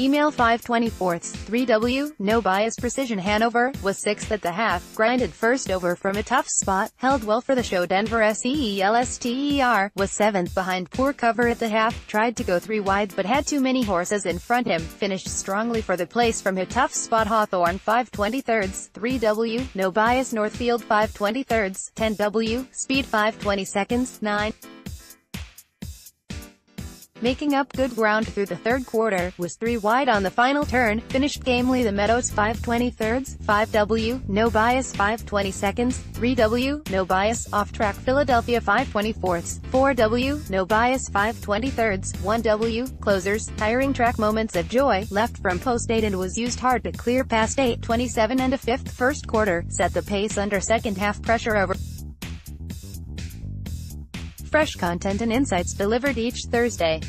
Email 5/24, 3W, no bias. Precision Hanover was sixth at the half, grinded first over from a tough spot, held well for the show. Denver Seelster was seventh behind poor cover at the half, tried to go three wide but had too many horses in front him, finished strongly for the place from a tough spot. Hawthorne 5/23, 3W, no bias. Northfield 5/23, 10W, speed 5/22, 9. Making up good ground through the third quarter, was three wide on the final turn, finished gamely. The Meadows 5/23, 5W, no bias. 5/22, 3W, no bias. Off track. Philadelphia 5/24, 4W, no bias. 5/23, 1W, closers, tiring track. Moments of joy, left from post 8 and was used hard to clear past 8:27 and a fifth. First quarter, set the pace under second half pressure over. Fresh content and insights delivered each Thursday.